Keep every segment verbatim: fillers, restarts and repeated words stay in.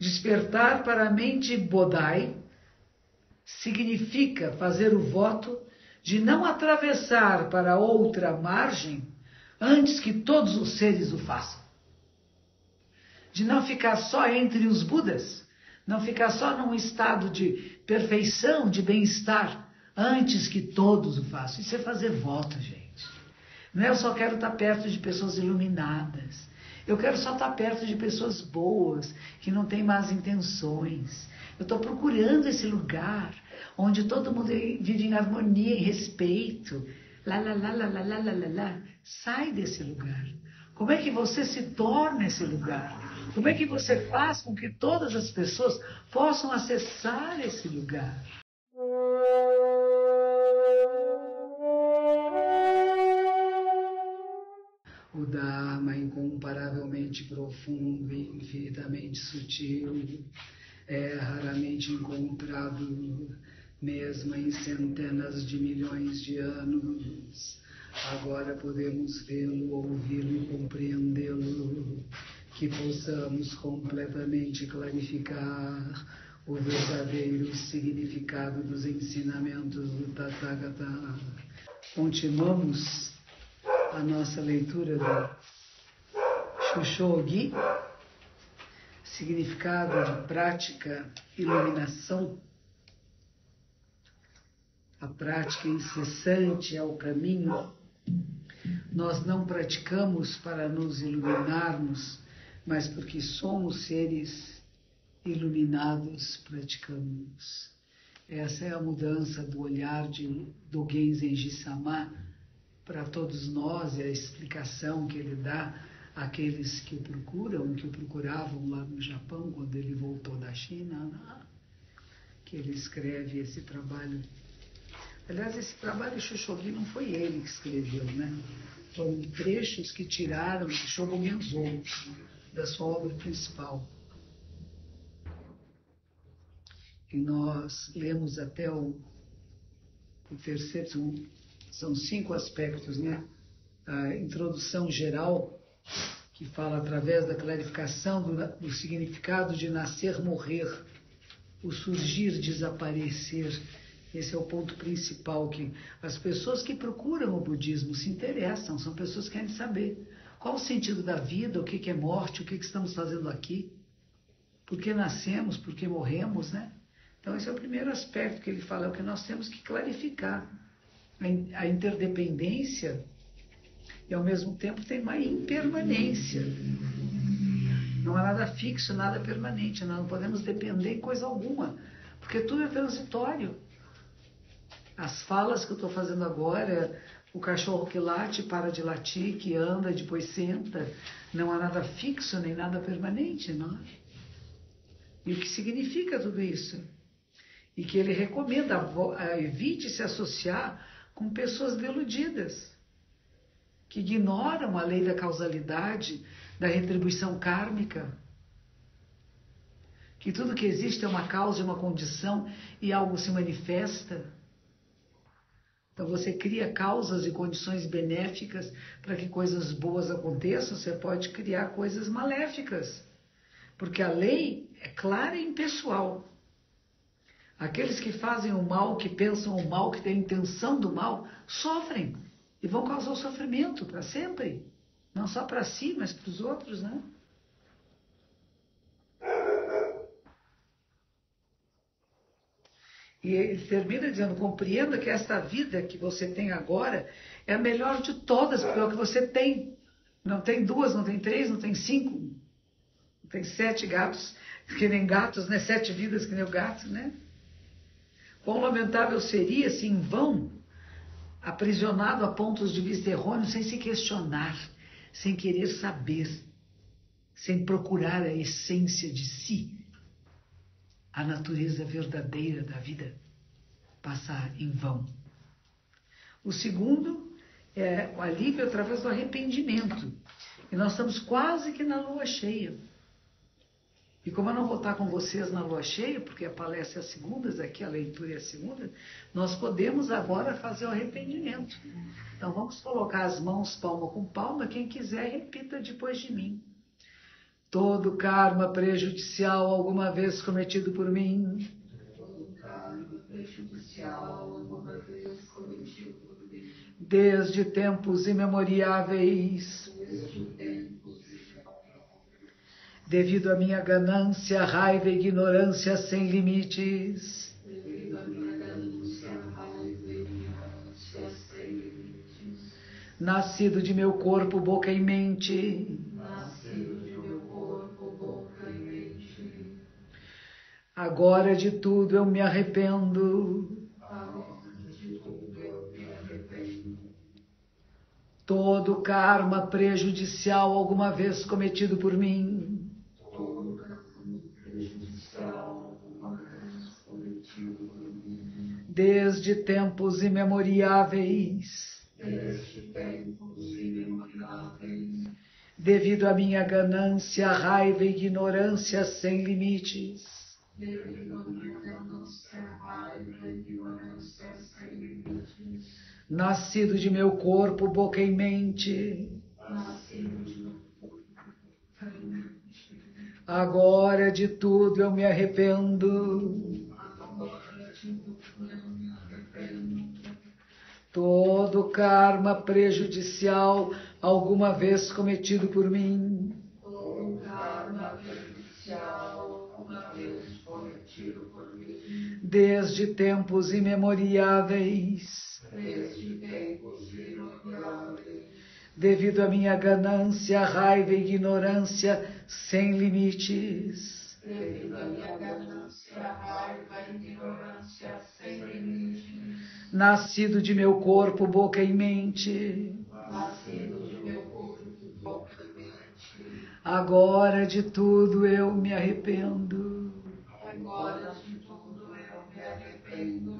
Despertar para a mente Bodai significa fazer o voto de não atravessar para outra margem antes que todos os seres o façam. De não ficar só entre os Budas, não ficar só num estado de perfeição, de bem-estar, antes que todos o façam. Isso é fazer voto, gente. Não é eu só quero estar perto de pessoas iluminadas. Eu quero só estar perto de pessoas boas, que não têm más intenções. Eu estou procurando esse lugar onde todo mundo vive em harmonia, em respeito. Lá, lá, lá, lá, lá, lá, lá, lá. Sai desse lugar. Como é que você se torna esse lugar? Como é que você faz com que todas as pessoas possam acessar esse lugar? O Dharma, incomparavelmente profundo e infinitamente sutil, é raramente encontrado, mesmo em centenas de milhões de anos. Agora podemos vê-lo, ouvi-lo e compreendê-lo, que possamos completamente clarificar o verdadeiro significado dos ensinamentos do Tathagata. Continuamos a nossa leitura da Shushogi, significado, prática, iluminação. A prática incessante é o caminho. Nós não praticamos para nos iluminarmos, mas porque somos seres iluminados, praticamos. Essa é a mudança do olhar de Dogen Zenji Samá para todos nós, e a explicação que ele dá àqueles que o procuram, que o procuravam lá no Japão, quando ele voltou da China, que ele escreve esse trabalho. Aliás, esse trabalho de Shushogi não foi ele que escreveu, né? Foram trechos que tiraram de Shobogenzo, da sua obra principal. E nós lemos até o, o terceiro... São cinco aspectos, né? A introdução geral, que fala através da clarificação do, do significado de nascer, morrer, o surgir, desaparecer. Esse é o ponto principal, que as pessoas que procuram o budismo se interessam, são pessoas que querem saber qual o sentido da vida, o que é morte, o que estamos fazendo aqui, por que nascemos, por que morremos, né? Então esse é o primeiro aspecto que ele fala, é o que nós temos que clarificar. A interdependência e, ao mesmo tempo, tem uma impermanência. Não há nada fixo, nada permanente. Nós não podemos depender de coisa alguma, porque tudo é transitório. As falas que eu estou fazendo agora, o cachorro que late, para de latir, que anda, depois senta. Não há nada fixo, nem nada permanente, não é? E o que significa tudo isso? E que ele recomenda, evite se associar com pessoas deludidas, que ignoram a lei da causalidade, da retribuição kármica, que tudo que existe é uma causa e uma condição e algo se manifesta. Então você cria causas e condições benéficas para que coisas boas aconteçam, você pode criar coisas maléficas, porque a lei é clara e impessoal. Aqueles que fazem o mal, que pensam o mal, que têm a intenção do mal, sofrem e vão causar sofrimento para sempre. Não só para si, mas para os outros, né? E ele termina dizendo, compreenda que esta vida que você tem agora é a melhor de todas, porque é o que você tem. Não tem duas, não tem três, não tem cinco, não tem sete gatos, que nem gatos, né? Sete vidas que nem o gato, né? Quão lamentável seria se em vão, aprisionado a pontos de vista errôneos, sem se questionar, sem querer saber, sem procurar a essência de si, a natureza verdadeira da vida, passar em vão. O segundo é o alívio através do arrependimento. E nós estamos quase que na lua cheia. E como eu não vou estar com vocês na lua cheia, porque a palestra é às segundas, aqui a leitura é às segundas, nós podemos agora fazer o arrependimento. Então vamos colocar as mãos palma com palma, quem quiser repita depois de mim. todo karma prejudicial alguma vez cometido por mim, desde tempos imemoriáveis, devido à minha ganância, raiva e ignorância sem limites, nascido de meu corpo, boca e mente, agora de tudo eu me arrependo. Todo karma prejudicial alguma vez cometido por mim, desde tempos imemoriáveis, devido à minha ganância, raiva e ignorância sem limites, nascido de meu corpo, boca e mente, agora de tudo eu me arrependo. Todo karma prejudicial alguma vez cometido por mim, desde tempos imemoriáveis, devido à minha ganância, raiva e ignorância sem limites, nascido de meu corpo, boca e mente, agora de tudo eu me arrependo. Agora de tudo eu me arrependo.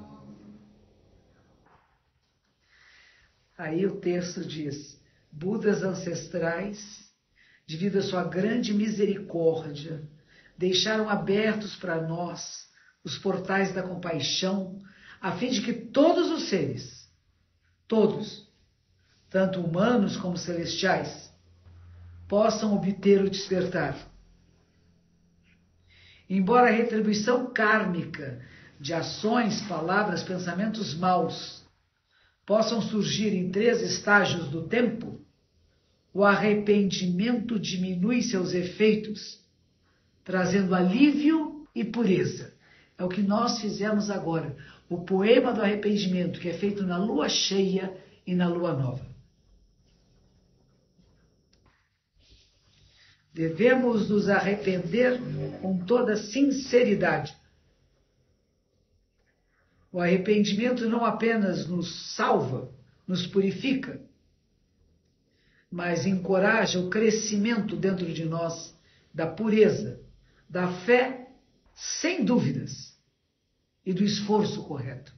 Aí o texto diz: Budas ancestrais, devido à sua grande misericórdia, deixaram abertos para nós os portais da compaixão, a fim de que todos os seres, todos, tanto humanos como celestiais, possam obter o despertar. Embora a retribuição kármica de ações, palavras, pensamentos maus possam surgir em três estágios do tempo, o arrependimento diminui seus efeitos, trazendo alívio e pureza. É o que nós fizemos agora, o poema do arrependimento, que é feito na lua cheia e na lua nova. Devemos nos arrepender com toda sinceridade. O arrependimento não apenas nos salva, nos purifica, mas encoraja o crescimento dentro de nós da pureza, da fé sem dúvidas e do esforço correto.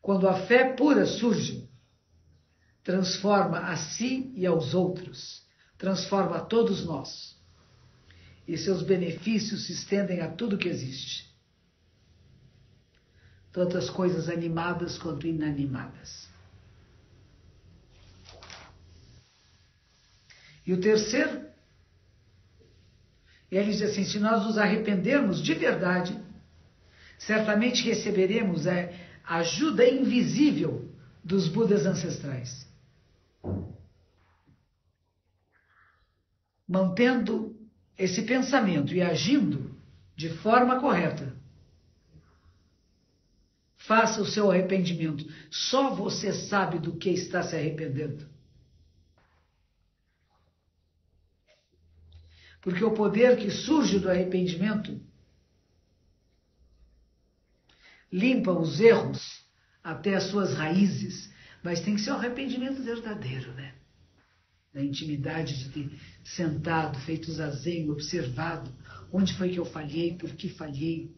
Quando a fé pura surge, transforma a si e aos outros. Transforma a todos nós, e seus benefícios se estendem a tudo que existe, tanto as coisas animadas quanto inanimadas. E o terceiro, ele diz assim: se nós nos arrependermos de verdade, certamente receberemos a ajuda invisível dos Budas ancestrais, mantendo esse pensamento e agindo de forma correta. Faça o seu arrependimento. Só você sabe do que está se arrependendo. Porque o poder que surge do arrependimento limpa os erros até as suas raízes, mas tem que ser um arrependimento verdadeiro, né? Na intimidade de ter sentado, feito zazen, observado onde foi que eu falhei, por que falhei.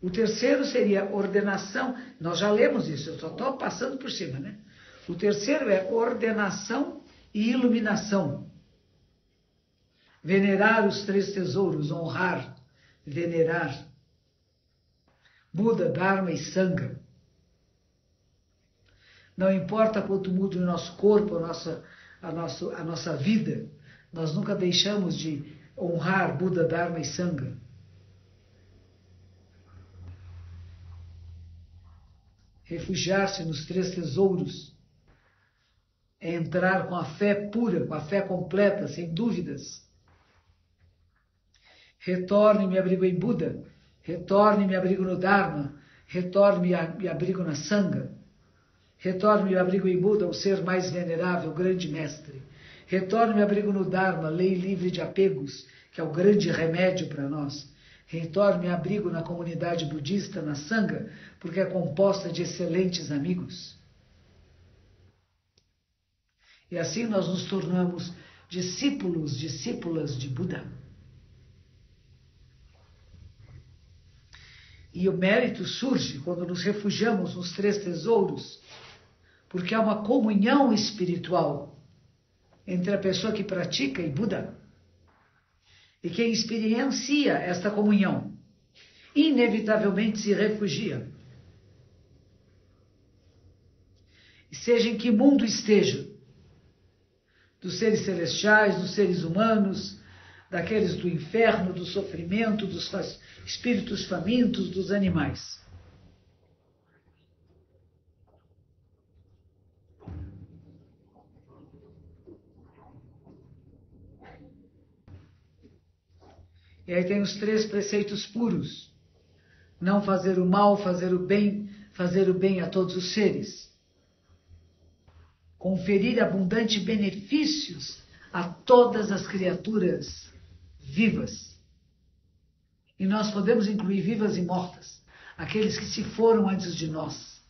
O terceiro seria ordenação, nós já lemos isso, eu só estou passando por cima, né? O terceiro é ordenação e iluminação. Venerar os três tesouros, honrar, venerar. Buda, Dharma e Sangha. Não importa quanto mude o nosso corpo, a nossa, a, nosso, a nossa vida. Nós nunca deixamos de honrar Buda, Dharma e Sangha. Refugiar-se nos três tesouros é entrar com a fé pura, com a fé completa, sem dúvidas. Retorno e me abrigo em Buda, retorno e me abrigo no Dharma, retorno e me abrigo na Sangha, retorno e me abrigo em Buda, o ser mais venerável, o grande mestre. Retorno e me abrigo no Dharma, lei livre de apegos, que é o grande remédio para nós. Retorno e me abrigo na comunidade budista, na Sangha, porque é composta de excelentes amigos. E assim nós nos tornamos discípulos, discípulas de Buda. E o mérito surge quando nos refugiamos nos três tesouros, porque há uma comunhão espiritual entre a pessoa que pratica e Buda. E quem experiencia esta comunhão, inevitavelmente se refugia. E seja em que mundo esteja, dos seres celestiais, dos seres humanos, daqueles do inferno, do sofrimento, dos espíritos famintos, dos animais. E aí tem os três preceitos puros. Não fazer o mal, fazer o bem, fazer o bem a todos os seres. Conferir abundante benefícios a todas as criaturas vivas. E nós podemos incluir vivas e mortas, aqueles que se foram antes de nós.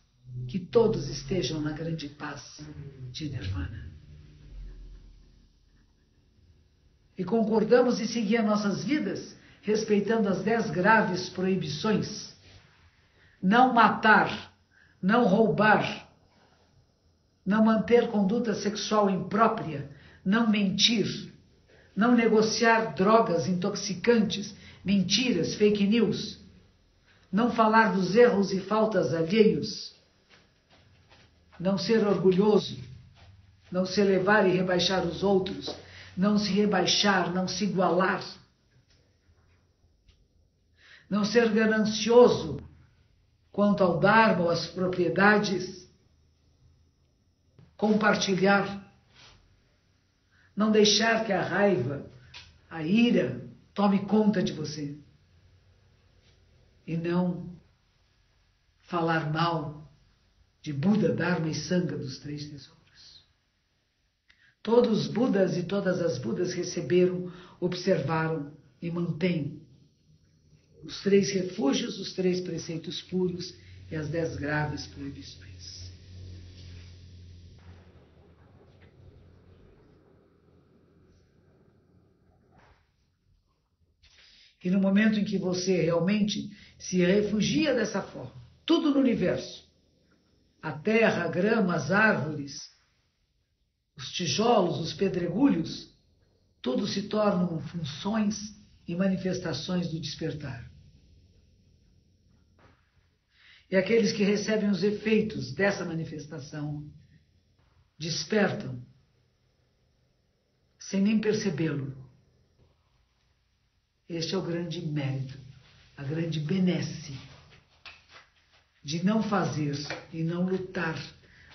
Que todos estejam na grande paz de Nirvana. E concordamos em seguir as nossas vidas, respeitando as dez graves proibições. Não matar, não roubar, não manter conduta sexual imprópria, não mentir, não negociar drogas intoxicantes, mentiras, fake news, não falar dos erros e faltas alheios, não ser orgulhoso, não se elevar e rebaixar os outros, não se rebaixar, não se igualar, não ser ganancioso quanto ao Dharma ou às propriedades, compartilhar, não deixar que a raiva, a ira tome conta de você e não falar mal de Buda, Dharma e Sangha, dos três tesouros. Todos os Budas e todas as Budas receberam, observaram e mantêm os três refúgios, os três preceitos puros e as dez graves proibições. E no momento em que você realmente se refugia dessa forma, tudo no universo, a terra, a grama, as árvores, os tijolos, os pedregulhos, tudo se tornam funções e manifestações do despertar. E aqueles que recebem os efeitos dessa manifestação despertam, sem nem percebê-lo. Este é o grande mérito, a grande benesse de não fazer e não lutar,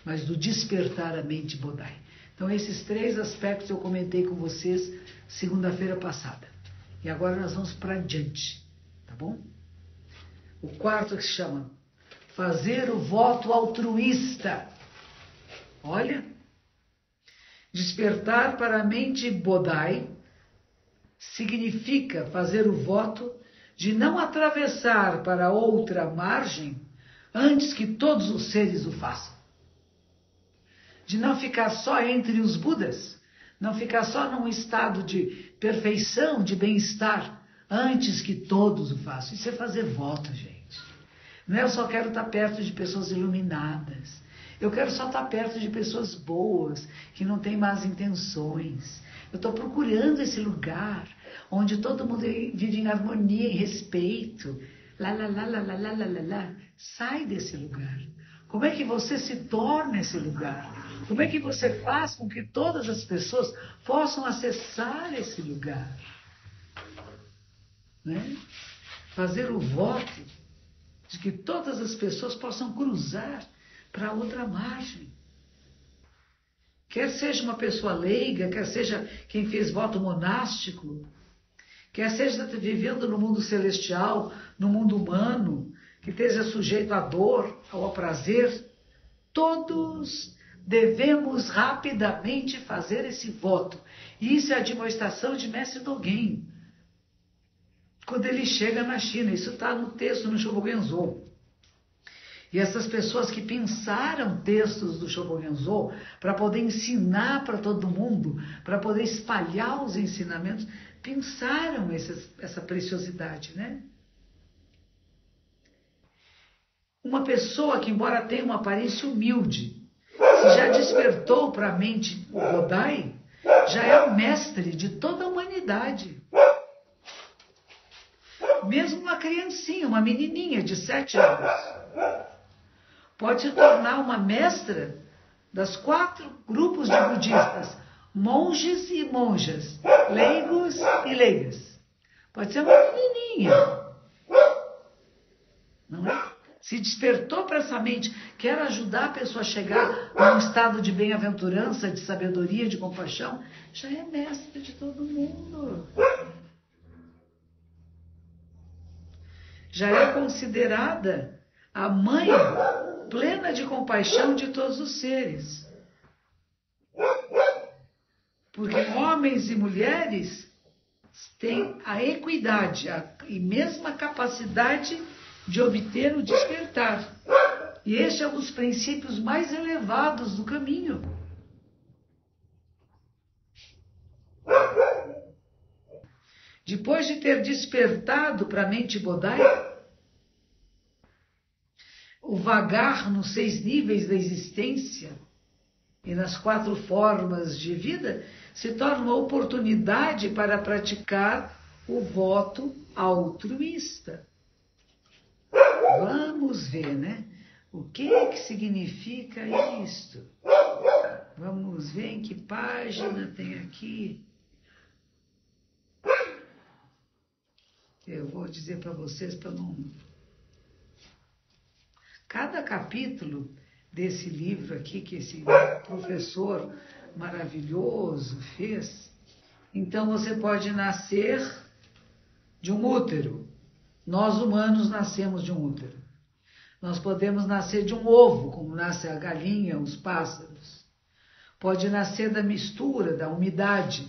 mas do despertar a mente Bodai. Então, esses três aspectos eu comentei com vocês segunda-feira passada. E agora nós vamos para adiante, tá bom? O quarto que se chama fazer o voto altruísta. Olha, despertar para a mente Bodai significa fazer o voto de não atravessar para outra margem antes que todos os seres o façam. De não ficar só entre os Budas, não ficar só num estado de perfeição, de bem-estar, antes que todos o façam. Isso é fazer voto, gente. Não é eu só quero estar perto de pessoas iluminadas, eu quero só estar perto de pessoas boas, que não têm más intenções. Eu estou procurando esse lugar onde todo mundo vive em harmonia, em respeito. Lá, lá, lá, lá, lá, lá, lá, lá. Sai desse lugar. Como é que você se torna esse lugar? Como é que você faz com que todas as pessoas possam acessar esse lugar? Né? Fazer o voto de que todas as pessoas possam cruzar para outra margem. Quer seja uma pessoa leiga, quer seja quem fez voto monástico, quer seja vivendo no mundo celestial, no mundo humano, que esteja sujeito à dor, ao prazer, todos devemos rapidamente fazer esse voto. E isso é a demonstração de Mestre Dogen, quando ele chega na China. Isso está no texto no Shobogenzo. E essas pessoas que pensaram textos do Shobogenzo para poder ensinar para todo mundo, para poder espalhar os ensinamentos, pensaram essas, essa preciosidade, né? Uma pessoa que, embora tenha uma aparência humilde, se já despertou para a mente o Bodai, já é o mestre de toda a humanidade. Mesmo uma criancinha, uma menininha de sete anos, pode se tornar uma mestra das quatro grupos de budistas, monges e monjas, leigos e leigas. Pode ser uma menininha, não é? Se despertou para essa mente, quer ajudar a pessoa a chegar a um estado de bem-aventurança, de sabedoria, de compaixão, já é mestre de todo mundo. Já é considerada a mãe plena de compaixão de todos os seres. Porque homens e mulheres têm a equidade a, e mesma capacidade de obter o despertar. E este é um dos princípios mais elevados do caminho. Depois de ter despertado para a mente Bodai, o vagar nos seis níveis da existência e nas quatro formas de vida se torna uma oportunidade para praticar o voto altruísta. Vamos ver, né? O que é que significa isto? Vamos ver em que página tem aqui. Eu vou dizer para vocês, para não... Cada capítulo desse livro aqui, que esse professor maravilhoso fez, então você pode nascer de um útero. Nós humanos nascemos de um útero. Nós podemos nascer de um ovo, como nasce a galinha, os pássaros. Pode nascer da mistura, da umidade.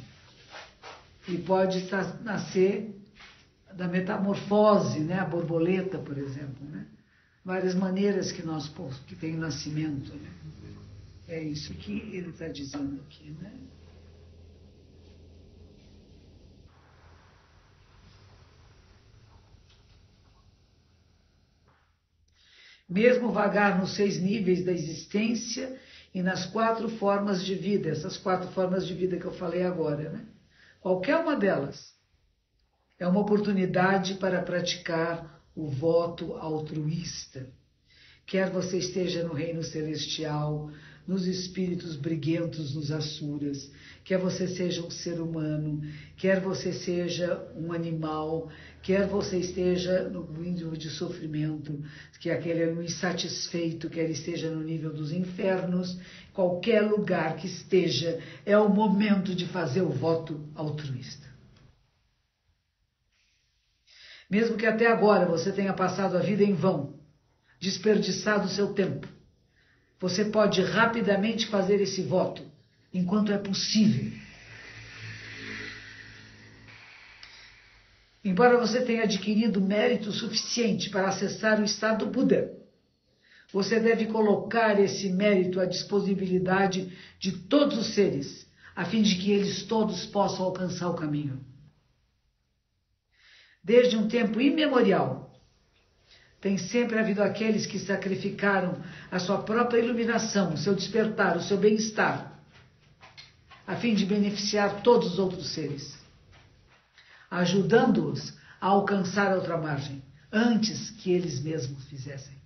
E pode nascer da metamorfose, né? A borboleta, por exemplo, né? Várias maneiras que, nós, que tem o nascimento, né? É isso que ele está dizendo aqui, né? Mesmo vagar nos seis níveis da existência e nas quatro formas de vida, essas quatro formas de vida que eu falei agora, né? Qualquer uma delas é uma oportunidade para praticar o voto altruísta. Quer você esteja no reino celestial, nos espíritos briguentos, nos asuras, quer você seja um ser humano, quer você seja um animal, quer você esteja no nível de sofrimento, que aquele é um insatisfeito, quer esteja no nível dos infernos, qualquer lugar que esteja, é o momento de fazer o voto altruísta. Mesmo que até agora você tenha passado a vida em vão, desperdiçado o seu tempo, você pode rapidamente fazer esse voto, enquanto é possível. Embora você tenha adquirido mérito suficiente para acessar o estado do Buda, você deve colocar esse mérito à disponibilidade de todos os seres, a fim de que eles todos possam alcançar o caminho. Desde um tempo imemorial, tem sempre havido aqueles que sacrificaram a sua própria iluminação, o seu despertar, o seu bem-estar, a fim de beneficiar todos os outros seres, ajudando-os a alcançar a outra margem, antes que eles mesmos fizessem.